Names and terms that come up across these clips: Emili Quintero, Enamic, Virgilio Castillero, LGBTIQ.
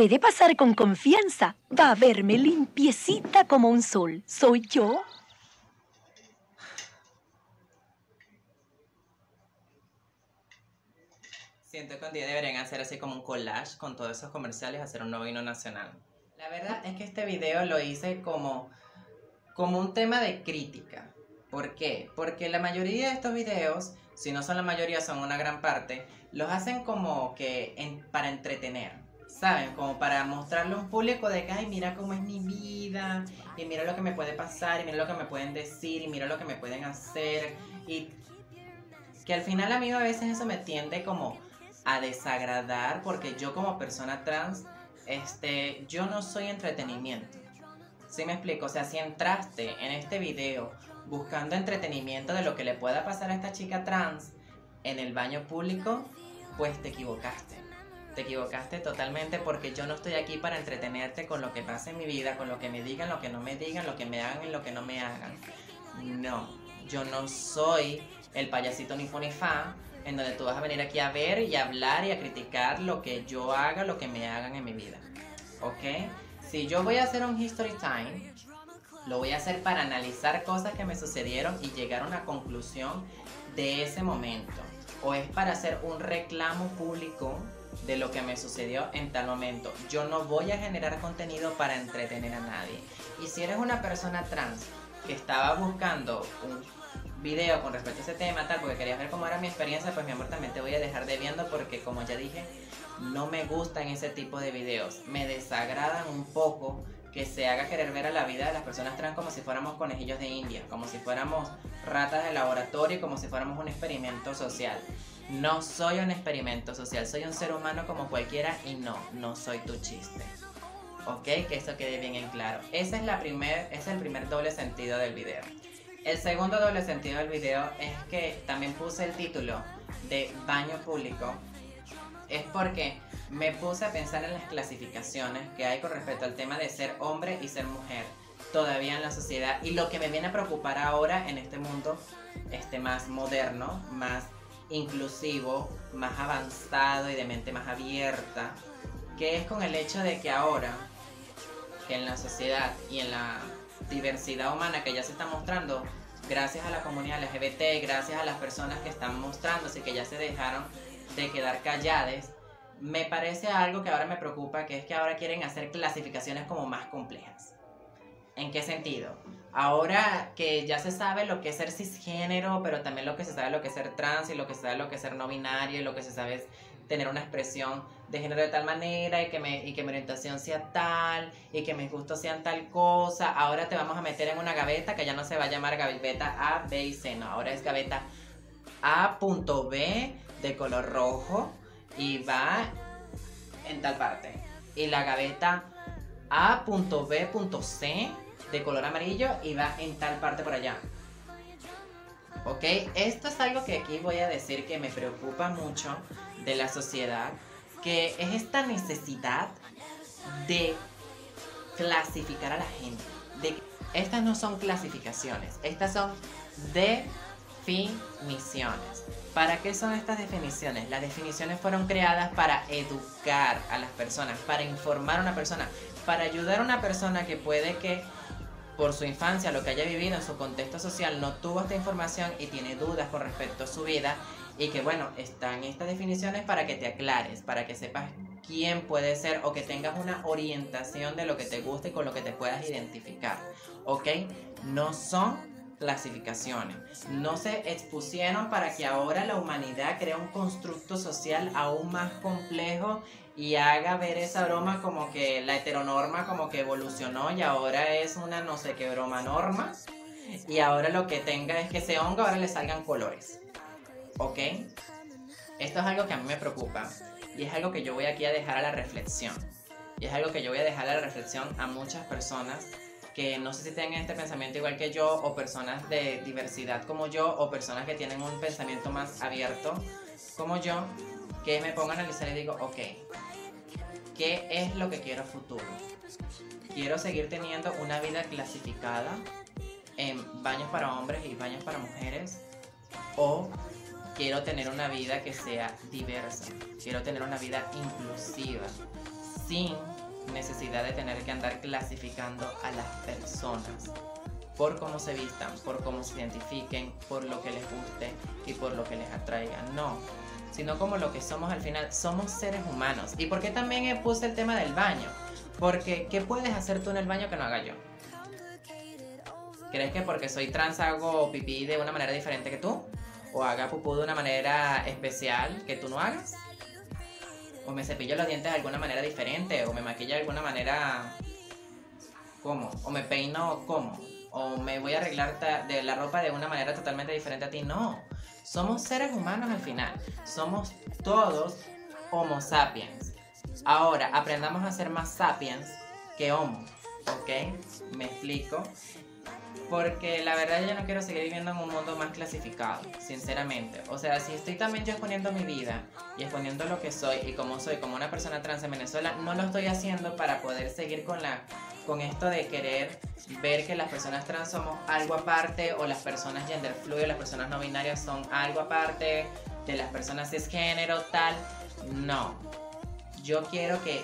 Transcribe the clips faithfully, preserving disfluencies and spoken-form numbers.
puede pasar con confianza. Va a verme limpiecita como un sol. ¿Soy yo? Siento que un día deberían hacer así como un collage con todos esos comerciales, hacer un nuevo himno nacional. La verdad es que este video lo hice como, como un tema de crítica. ¿Por qué? Porque la mayoría de estos videos, si no son la mayoría, son una gran parte, los hacen como que en, para entretener, ¿saben? Como para mostrarle a un público de que, ay, mira cómo es mi vida, y mira lo que me puede pasar, y mira lo que me pueden decir, y mira lo que me pueden hacer, y que al final a mí a veces eso me tiende como a desagradar, porque yo como persona trans, este, yo no soy entretenimiento. ¿Sí me explico? O sea, si entraste en este video buscando entretenimiento de lo que le pueda pasar a esta chica trans en el baño público, pues te equivocaste. Te equivocaste totalmente, porque yo no estoy aquí para entretenerte con lo que pasa en mi vida, con lo que me digan, lo que no me digan, lo que me hagan y lo que no me hagan. No, yo no soy el payasito ni fu ni fa, en donde tú vas a venir aquí a ver y a hablar y a criticar lo que yo haga, lo que me hagan en mi vida. ¿Ok? Si yo voy a hacer un history time, lo voy a hacer para analizar cosas que me sucedieron y llegar a una conclusión de ese momento. O es para hacer un reclamo público de lo que me sucedió en tal momento. Yo no voy a generar contenido para entretener a nadie. Y si eres una persona trans que estaba buscando un video con respecto a ese tema, tal, porque querías ver cómo era mi experiencia, pues mi amor, también te voy a dejar debiendo, porque como ya dije, no me gustan ese tipo de videos. Me desagradan un poco que se haga querer ver a la vida de las personas trans como si fuéramos conejillos de India, como si fuéramos ratas de laboratorio, como si fuéramos un experimento social. No soy un experimento social, soy un ser humano como cualquiera, y no, no soy tu chiste. Ok, que eso quede bien en claro. Ese es, la primer, ese es el primer doble sentido del video. El segundo doble sentido del video es que también puse el título de baño público. Es porque me puse a pensar en las clasificaciones que hay con respecto al tema de ser hombre y ser mujer todavía en la sociedad, y lo que me viene a preocupar ahora en este mundo este, más moderno, más inclusivo, más avanzado y de mente más abierta, que es con el hecho de que ahora que en la sociedad y en la diversidad humana que ya se está mostrando gracias a la comunidad L G B T, gracias a las personas que están mostrándose, que ya se dejaron de quedar calladas, me parece algo que ahora me preocupa, que es que ahora quieren hacer clasificaciones como más complejas. ¿En qué sentido? Ahora que ya se sabe lo que es ser cisgénero, pero también lo que se sabe lo que es ser trans, y lo que se sabe lo que es ser no binario, y lo que se sabe es tener una expresión de género de tal manera, y que, me, y que mi orientación sea tal, y que mis gustos sean tal cosa, ahora te vamos a meter en una gaveta que ya no se va a llamar gaveta A, B y C, no, ahora es gaveta A punto B de color rojo y va en tal parte, y la gaveta A punto B punto C de color amarillo y va en tal parte por allá. Ok, esto es algo que aquí voy a decir que me preocupa mucho de la sociedad, que es esta necesidad de clasificar a la gente. De, estas no son clasificaciones, estas son definiciones. ¿Para qué son estas definiciones? Las definiciones fueron creadas para educar a las personas, para informar a una persona, para ayudar a una persona que puede que por su infancia, lo que haya vivido en su contexto social, no tuvo esta información y tiene dudas con respecto a su vida, y que bueno, están estas definiciones para que te aclares, para que sepas quién puede ser, o que tengas una orientación de lo que te gusta y con lo que te puedas identificar. ¿Ok? No son clasificaciones, no se expusieron para que ahora la humanidad crea un constructo social aún más complejo y haga ver esa broma como que la heteronorma como que evolucionó y ahora es una no sé qué broma norma, y ahora lo que tenga es que ese hongo ahora le salgan colores. ¿Ok? Esto es algo que a mí me preocupa, y es algo que yo voy aquí a dejar a la reflexión, y es algo que yo voy a dejar a la reflexión a muchas personas que no sé si tengan este pensamiento igual que yo, o personas de diversidad como yo, o personas que tienen un pensamiento más abierto como yo, que me pongo a analizar y digo, ok, ¿qué es lo que quiero futuro? ¿Quiero seguir teniendo una vida clasificada en baños para hombres y baños para mujeres? ¿O quiero tener una vida que sea diversa? Quiero tener una vida inclusiva, sin necesidad de tener que andar clasificando a las personas por cómo se vistan, por cómo se identifiquen, por lo que les guste y por lo que les atraiga, no, sino como lo que somos al final, somos seres humanos. ¿Y por qué también puse el tema del baño? Porque ¿qué puedes hacer tú en el baño que no haga yo? ¿Crees que porque soy trans hago pipí de una manera diferente que tú? ¿O haga pupú de una manera especial que tú no hagas? ¿O me cepillo los dientes de alguna manera diferente? ¿O me maquillo de alguna manera? ¿Cómo? ¿O me peino? ¿Cómo? ¿O me voy a arreglar de la ropa de una manera totalmente diferente a ti? No, somos seres humanos al final. Somos todos homo sapiens. Ahora, aprendamos a ser más sapiens que homo, ¿ok? Me explico. Porque la verdad yo no quiero seguir viviendo en un mundo más clasificado, sinceramente. O sea, si estoy también yo exponiendo mi vida y exponiendo lo que soy y como soy, como una persona trans en Venezuela, no lo estoy haciendo para poder seguir con, la, con esto de querer ver que las personas trans somos algo aparte, o las personas gender fluid, las personas no binarias son algo aparte de las personas cisgénero, tal. No, yo quiero que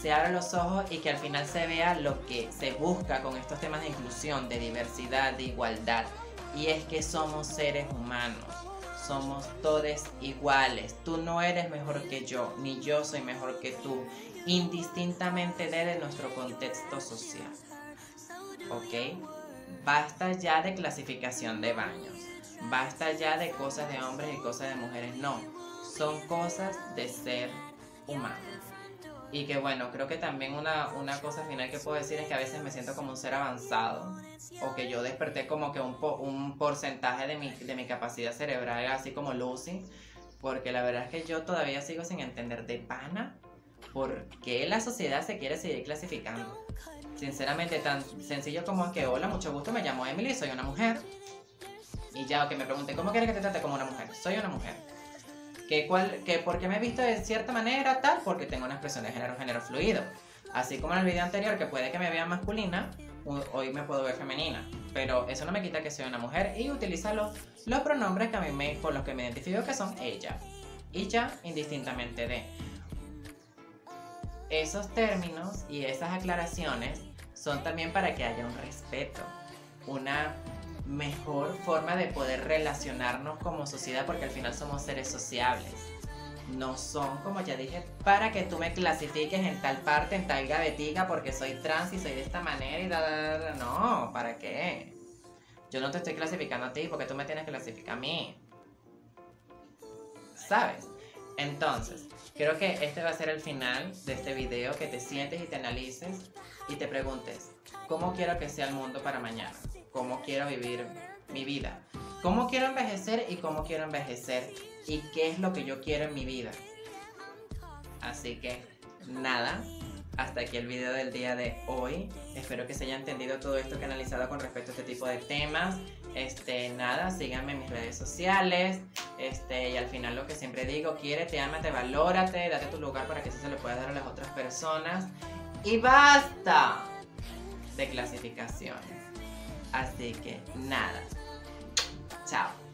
se abran los ojos y que al final se vea lo que se busca con estos temas de inclusión, de diversidad, de igualdad. Y es que somos seres humanos, somos todos iguales. Tú no eres mejor que yo, ni yo soy mejor que tú, indistintamente de nuestro contexto social. ¿Ok? Basta ya de clasificación de baños, basta ya de cosas de hombres y cosas de mujeres, no. Son cosas de ser humano. Y que bueno, creo que también una, una cosa final que puedo decir es que a veces me siento como un ser avanzado, o que yo desperté como que un, po, un porcentaje de mi, de mi capacidad cerebral, así como Lucy, porque la verdad es que yo todavía sigo sin entender de pana por qué la sociedad se quiere seguir clasificando. Sinceramente, tan sencillo como que hola, mucho gusto, me llamo Emily, soy una mujer. Y ya, que okay, me pregunten, ¿cómo quieres que te trate como una mujer? Soy una mujer. Que, cual, que porque me he visto de cierta manera, tal, porque tengo una expresión de género, género fluido. Así como en el video anterior, que puede que me vea masculina, hoy me puedo ver femenina. Pero eso no me quita que soy una mujer y utiliza los, los pronombres que a mí me, con los que me identifico, que son ella y ya, indistintamente de. Esos términos y esas aclaraciones son también para que haya un respeto, una mejor forma de poder relacionarnos como sociedad, porque al final somos seres sociables. No son, como ya dije, para que tú me clasifiques en tal parte, en tal gavetica, porque soy trans y soy de esta manera y da, da, da. No, ¿para qué? Yo no te estoy clasificando a ti porque tú me tienes que clasificar a mí, ¿sabes? Entonces, creo que este va a ser el final de este video, que te sientes y te analices y te preguntes, ¿cómo quiero que sea el mundo para mañana? ¿Cómo quiero vivir mi vida? ¿Cómo quiero envejecer y cómo quiero envejecer? ¿Y qué es lo que yo quiero en mi vida? Así que, nada, hasta aquí el video del día de hoy. Espero que se haya entendido todo esto que he analizado con respecto a este tipo de temas. Este, nada, síganme en mis redes sociales. Este, y al final lo que siempre digo, quiérete, ámate, valórate, date tu lugar para que eso se lo puedas dar a las otras personas. Y basta de clasificaciones. Así que nada, chao.